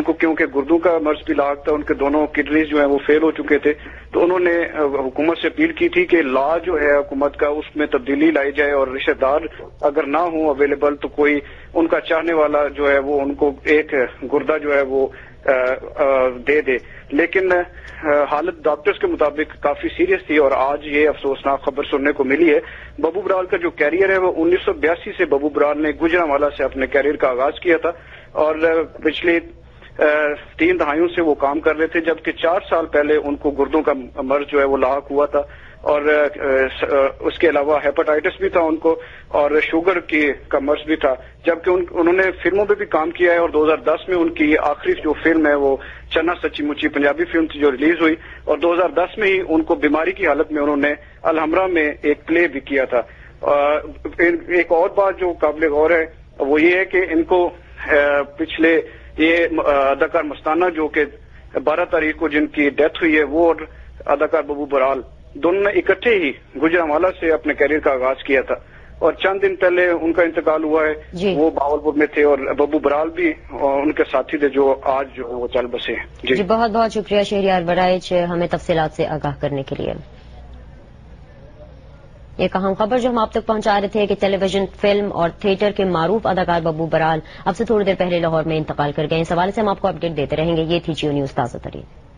उनको क्योंकि गुर्दों का मर्ज भी लाग था, उनके दोनों किडनीज जो है वो फेल हो चुके थे, तो उन्होंने हुकूमत से अपील की थी कि लॉ जो है हुकूमत का उसमें तब्दीली लाई जाए और रिश्तेदार अगर ना हो अवेलेबल तो कोई उनका चाहने वाला जो है वो उनको एक गुर्दा जो है वो दे दे। लेकिन हालत डॉक्टर्स के मुताबिक काफी सीरियस थी और आज ये अफसोसनाक खबर सुनने को मिली है। बाबू बराल का जो कैरियर है वो 1982 से बाबू बराल ने गुजरांवाला से अपने कैरियर का आगाज किया था और पिछले 3 दहाइयों से वो काम कर रहे थे, जबकि 4 साल पहले उनको गुर्दों का मर्ज जो है वो लाक हुआ था और उसके अलावा हेपेटाइटिस भी था उनको और शुगर का मर्ज भी था, जबकि उन्होंने फिल्मों पे भी काम किया है और 2010 में उनकी आखिरी जो फिल्म है वो चना सची मुची पंजाबी फिल्म थी जो रिलीज हुई और 2010 में ही उनको बीमारी की हालत में उन्होंने अलहमरा में एक प्ले भी किया था। एक और बात जो काबिल गौर है वो ये है कि इनको पिछले ये अदाकार मस्ताना जो के 12 तारीख को जिनकी डेथ हुई है वो और अदाकार बाबू बराल दोनों ने इकट्ठे ही गुजरांवाला से अपने कैरियर का आगाज किया था और चंद दिन पहले उनका इंतकाल हुआ है, वो बावलपुर में थे और बाबू बराल भी और उनके साथी थे जो आज जो है वो चल बसे हैं। जी बहुत बहुत शुक्रिया शहरिया बराइच हमें तफसीलात से आगाह करने के लिए। एक अहम खबर जो हम आप तक पहुंचा रहे थे कि टेलीविजन फिल्म और थिएटर के मारूफ अदाकार बाबू बराल अब से थोड़ी देर पहले लाहौर में इंतकाल कर गए। इस हवाले से हम आपको अपडेट देते रहेंगे। ये थी जियो न्यूज ताजा तरीन।